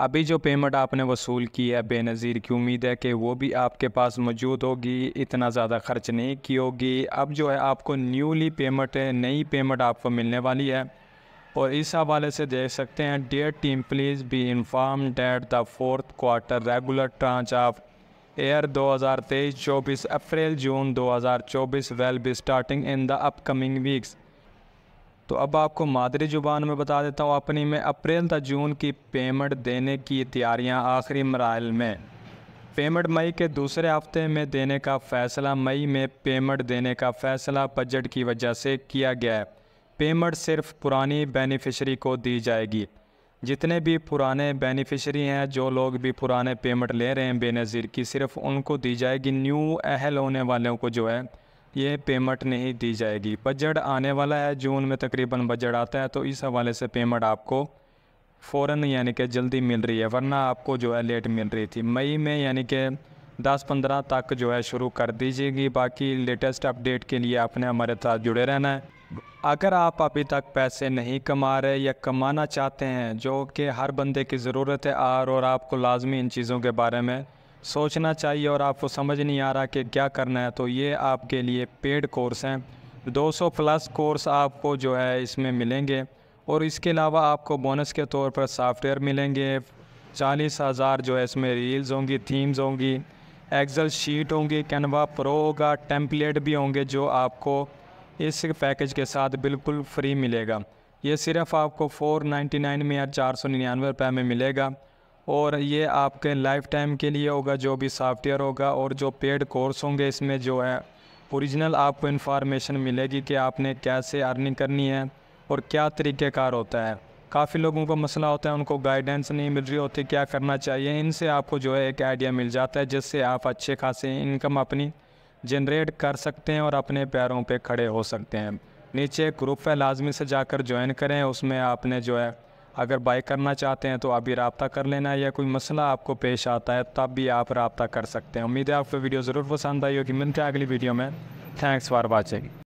अभी जो पेमेंट आपने वसूल की है बेनज़ीर की उम्मीद है कि वो भी आपके पास मौजूद होगी, इतना ज़्यादा खर्च नहीं की होगी। अब जो है आपको न्यूली पेमेंट है, नई पेमेंट आपको मिलने वाली है। और इस हवाले से देख सकते हैं, dear team please be inform that the fourth quarter regular tranche of air 2023-24 April June 2024 will be starting in the upcoming weeks. तो अब आपको मादरी ज़ुबान में बता देता हूँ अपनी में, अप्रैल तक जून की पेमेंट देने की तैयारियाँ आखिरी मराहल में। पेमेंट मई के दूसरे हफ्ते में देने का फ़ैसला, मई में पेमेंट देने का फ़ैसला बजट की वजह से किया गया है। पेमेंट सिर्फ पुरानी बेनिफिशरी को दी जाएगी। जितने भी पुराने बेनिफिशरी हैं, जो लोग भी पुराने पेमेंट ले रहे हैं बेनज़ीर की, सिर्फ उनको दी जाएगी। न्यू अहल होने वालों को जो है ये पेमेंट नहीं दी जाएगी। बजट आने वाला है, जून में तकरीबन बजट आता है, तो इस हवाले से पेमेंट आपको फ़ौरन यानी कि जल्दी मिल रही है, वरना आपको जो है लेट मिल रही थी। मई में यानी कि 10-15 तक जो है शुरू कर दीजिएगी। बाकी लेटेस्ट अपडेट के लिए आपने हमारे साथ जुड़े रहना है। अगर आप अभी तक पैसे नहीं कमा रहे या कमाना चाहते हैं, जो कि हर बंदे की ज़रूरत है और आपको लाजमी इन चीज़ों के बारे में सोचना चाहिए और आपको समझ नहीं आ रहा कि क्या करना है, तो ये आपके लिए पेड कोर्स हैं। 200 प्लस कोर्स आपको जो है इसमें मिलेंगे और इसके अलावा आपको बोनस के तौर पर सॉफ्टवेयर मिलेंगे। 40,000 जो है इसमें रील्स होंगी, थीम्स होंगी, एक्सेल शीट होंगी, कैनवा प्रो होगा, टेम्पलेट भी होंगे, जो आपको इस पैकेज के साथ बिल्कुल फ्री मिलेगा। ये सिर्फ आपको 499 में या 499 रुपये में मिलेगा और ये आपके लाइफ टाइम के लिए होगा। जो भी सॉफ्टवेयर होगा और जो पेड कोर्स होंगे, इसमें जो है ओरिजिनल आपको इन्फॉर्मेशन मिलेगी कि आपने कैसे अर्निंग करनी है और क्या तरीक़ेकार होता है। काफ़ी लोगों को मसला होता है, उनको गाइडेंस नहीं मिल रही होती क्या करना चाहिए। इनसे आपको जो है एक आइडिया मिल जाता है, जिससे आप अच्छे खासे इनकम अपनी जनरेट कर सकते हैं और अपने पैरों पर खड़े हो सकते हैं। नीचे एक ग्रुप है, लाजमी से जाकर ज्वाइन करें। उसमें आपने जो है अगर बाय करना चाहते हैं तो अभी रब्ता कर लेना, या कोई मसला आपको पेश आता है तब भी आप रब्ता कर सकते हैं। उम्मीद है आपको वीडियो ज़रूर पसंद आई होगी। मिलते हैं अगली वीडियो में। Thanks for watching.